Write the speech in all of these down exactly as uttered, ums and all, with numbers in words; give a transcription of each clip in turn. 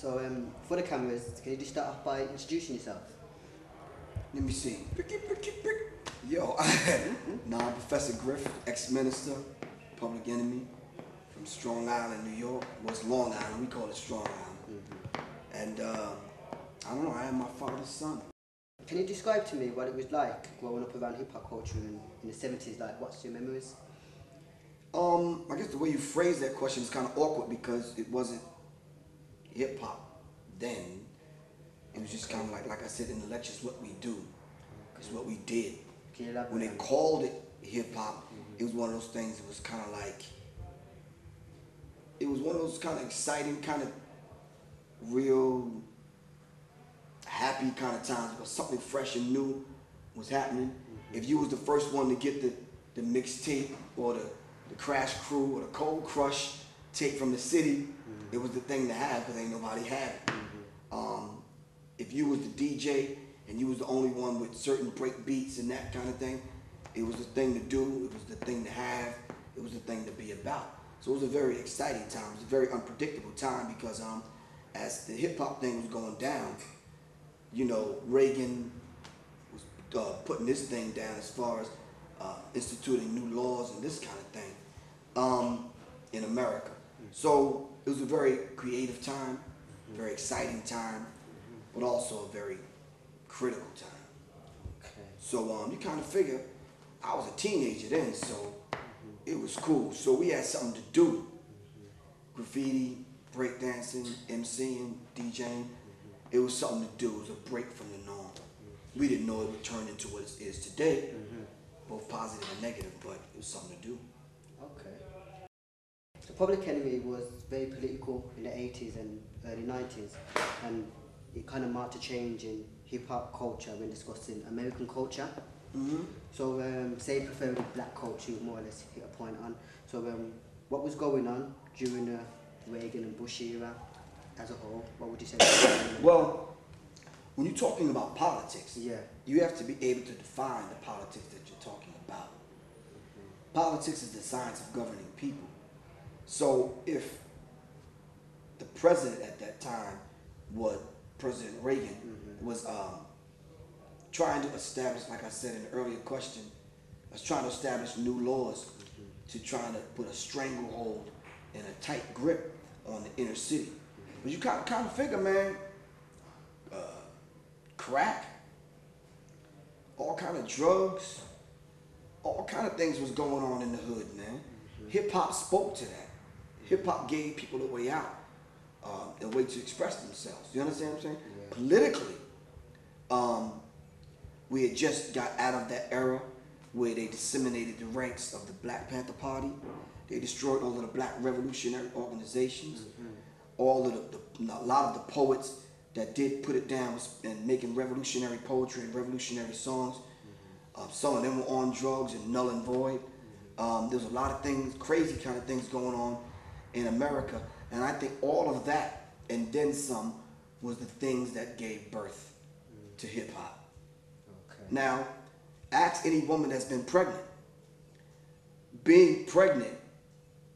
So um, for the cameras, can you just start off by introducing yourself? Let me see. Yo, nah, I'm Professor Griff, ex-minister, Public Enemy, from Strong Island, New York. Well, it's Long Island. We call it Strong Island. Mm-hmm. And uh, I don't know. I am my father's son. Can you describe to me what it was like growing up around hip hop culture in, in the seventies? Like, what's your memories? Um, I guess the way you phrased that question is kind of awkward because it wasn't hip hop then. It was just kind of like, like I said in the lectures, what we do. It's what we did. Can you elaborate? When they called it hip hop, mm-hmm. it was one of those things. It was kind of like, it was one of those kind of exciting, kind of real, happy kind of times because something fresh and new was happening. Mm-hmm. If you was the first one to get the, the mixtape or the, the Crash Crew or the Cold Crush tape from the city, mm-hmm. it was the thing to have because ain't nobody had it. Mm-hmm. Um, if you was the D J and you was the only one with certain break beats and that kind of thing, it was the thing to do, it was the thing to have, it was the thing to be about. So it was a very exciting time. It was a very unpredictable time because um, as the hip hop thing was going down, you know, Reagan was uh, putting this thing down as far as uh, instituting new laws and this kind of thing um, in America. So it was a very creative time, very exciting time, but also a very critical time. Okay. So um, you kind of figure, I was a teenager then, so it was cool. So we had something to do. Graffiti, breakdancing, MCing, DJing. It was something to do. It was a break from the norm. We didn't know it would turn into what it is today, mm-hmm. both positive and negative, but it was something to do. Okay. The Public Enemy was very political in the eighties and early nineties, and it kind of marked a change in hip-hop culture when discussing American culture. Mm-hmm. So, um, say preferring black culture, more or less hit a point on. So, um, what was going on during the Reagan and Bush era? As a whole, what would you say? Well, when you're talking about politics, yeah, you have to be able to define the politics that you're talking about. Mm-hmm. Politics is the science of governing people. So if the president at that time, was President Reagan, mm-hmm. was um, trying to establish, like I said in the earlier question, was trying to establish new laws mm-hmm. to trying to put a stranglehold and a tight grip on the inner city. But you kind of, kind of figure, man, uh, crack, all kind of drugs, all kind of things was going on in the hood, man. Mm-hmm. Hip-hop spoke to that. Hip-hop gave people a way out, uh, a way to express themselves. You understand what I'm saying? Yeah. Politically, um, we had just got out of that era where they disseminated the ranks of the Black Panther Party. They destroyed all of the black revolutionary organizations. Mm-hmm. All of the, the, a lot of the poets that did put it down and making revolutionary poetry and revolutionary songs. Mm-hmm. uh, some of them were on drugs and null and void. Mm-hmm. um, there's a lot of things, crazy kind of things going on in America. And I think all of that, and then some, was the things that gave birth mm-hmm. to hip hop. Okay. Now, ask any woman that's been pregnant. Being pregnant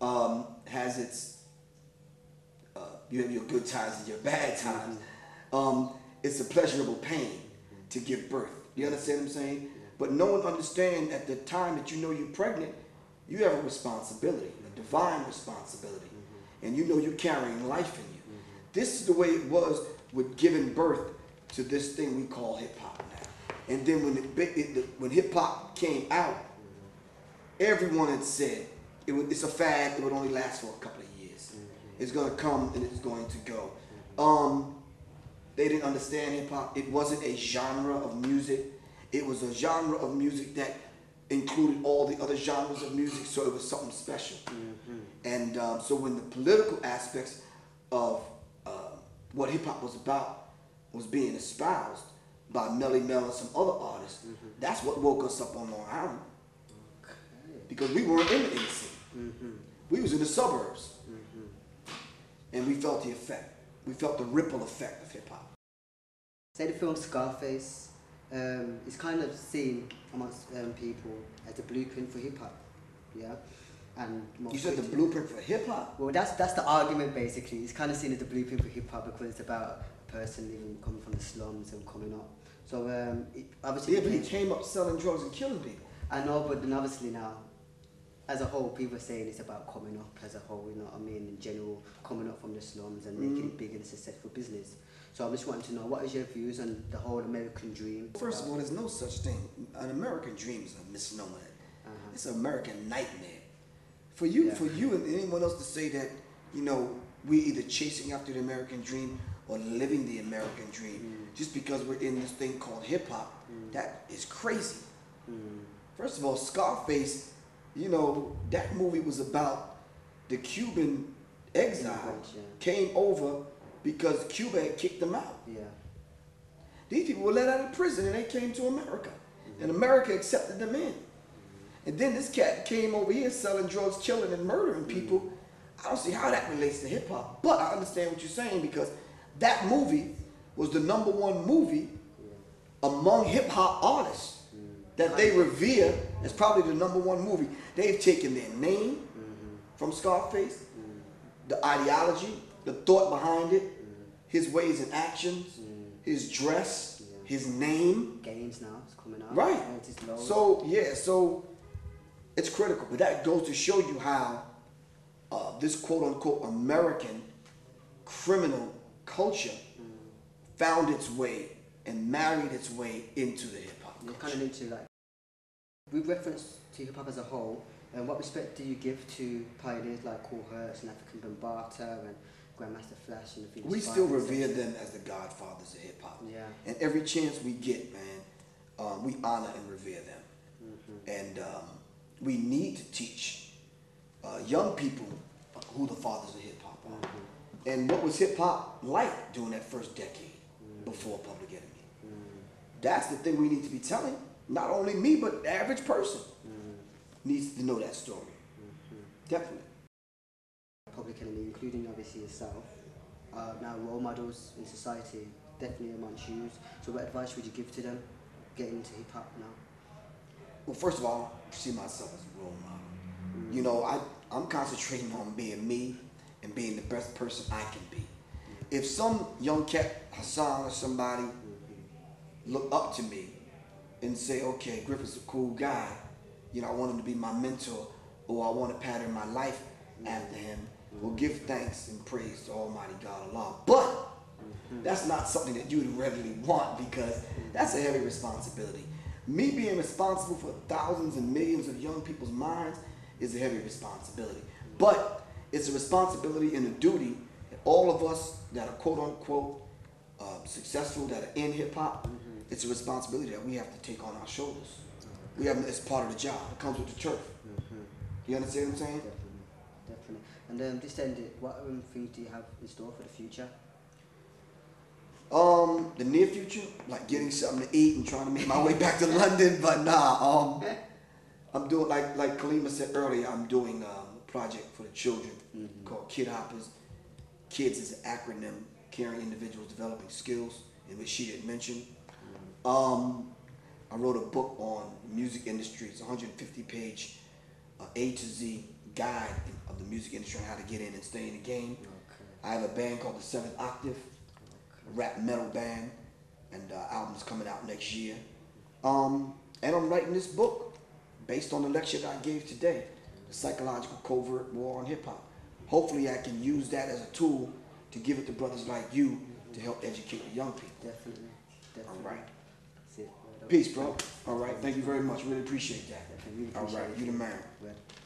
um, has its You have your good times and your bad times. Mm-hmm. um, it's a pleasurable pain mm-hmm. to give birth. You understand what I'm saying? Yeah. But no one understands at the time that you know you're pregnant, you have a responsibility, mm-hmm. a divine responsibility. Mm-hmm. And you know you're carrying life in you. Mm-hmm. This is the way it was with giving birth to this thing we call hip-hop now. And then when, it, it, it, when hip-hop came out, mm-hmm. everyone had said, it would, it's a fad, it would only last for a couple of years. It's going to come and it's going to go. Um, they didn't understand hip-hop. It wasn't a genre of music. It was a genre of music that included all the other genres of music, so it was something special. Mm-hmm. And um, so when the political aspects of uh, what hip-hop was about was being espoused by Melly Mel and some other artists, mm-hmm. that's what woke us up on Long Island. Okay. Because we weren't in the inner city. Mm-hmm. We was in the suburbs. And we felt the effect. We felt the ripple effect of hip hop. Say the film Scarface um, is kind of seen amongst um, people as a blueprint for hip hop. Yeah, and most you said the blueprint for hip hop. Well, that's that's the argument basically. It's kind of seen as the blueprint for hip hop because it's about a person even coming from the slums and coming up. So um, it, obviously, yeah, but he came up selling drugs and killing people. I know, but then obviously now, as a whole, people are saying it's about coming up as a whole. You know what I mean? In general, coming up from the slums and mm. making it big and successful business. So I'm just wanting to know, what is your views on the whole American dream? First of all, there's no such thing. An American dream is a misnomer. Uh-huh. It's an American nightmare. For you, yeah. for you and anyone else to say that, you know, we're either chasing after the American dream or living the American dream mm. just because we're in this thing called hip-hop, mm. that is crazy. Mm. First of all, Scarface, you know, that movie was about the Cuban exile yeah. came over because Cuba had kicked them out. Yeah. These people were let out of prison and they came to America. Mm-hmm. And America accepted them in. Mm-hmm. And then this cat came over here selling drugs, killing and murdering people. Mm-hmm. I don't see how that relates to hip hop, but I understand what you're saying because that movie was the number one movie yeah. among hip hop artists mm-hmm. that they revere as probably the number one movie. They've taken their name mm-hmm. from Scarface, mm-hmm. the ideology, the thought behind it, mm. his ways and actions, mm. his dress, yeah. his name. Games now, it's coming out. Right. So, yeah, so it's critical. But that goes to show you how uh, this quote-unquote American criminal culture mm. found its way and married its way into the hip-hop culture. Kind of into, like, we reference to hip-hop as a whole, and what respect do you give to pioneers like Kool Herc and African Bambaataa and Grandmaster Flash and the Furious Five? We still revere them as the godfathers of hip hop. Yeah. And every chance we get, man, um, we honor and revere them. Mm-hmm. And um, we need to teach uh, young people who the fathers of hip hop are. Mm-hmm. And what was hip hop like during that first decade mm-hmm. before Public Enemy? Mm-hmm. That's the thing we need to be telling. Not only me, but the average person mm-hmm. needs to know that story. Mm-hmm. Definitely. Public Enemy, including obviously yourself, are now role models in society, definitely amongst youth. So what advice would you give to them getting into hip hop now? Well, first of all, I see myself as a role model. Mm. You know, I, I'm concentrating on being me and being the best person I can be. Mm. If some young cat, Hassan or somebody, mm-hmm. look up to me and say, okay, Griffith's a cool guy, you know, I want him to be my mentor or I want to pattern my life mm. after him, we'll give thanks and praise to Almighty God, Allah. But mm-hmm. that's not something that you would readily want because that's a heavy responsibility. Me being responsible for thousands and millions of young people's minds is a heavy responsibility. But it's a responsibility and a duty that all of us that are quote-unquote uh, successful, that are in hip-hop, mm-hmm. it's a responsibility that we have to take on our shoulders. We have, it's part of the job. It comes with the turf. Mm-hmm. You understand what I'm saying? Definitely. And um, just end it, what um, things do you have in store for the future? Um, the near future, like getting something to eat and trying to make my way back to London, but nah, um, I'm doing, like like Kalima said earlier, I'm doing um, a project for the children mm-hmm. called Kid Hoppers. KIDS is an acronym, Caring Individuals Developing Skills, in which she had mentioned. Mm-hmm. Um, I wrote a book on the music industry. It's a one hundred fifty page uh, A to Z guide of the music industry on how to get in and stay in the game. Okay. I have a band called the Seventh Octave, okay. a rap metal band, and uh, album's coming out next year. Um, and I'm writing this book based on the lecture that I gave today, the Psychological Covert War on Hip-Hop. Hopefully I can use that as a tool to give it to brothers like you mm-hmm. to help educate the young people. Definitely, definitely. All right. That's it. Peace, bro. All right, thank you very much. Really appreciate that. Really appreciate All right, it. You the man.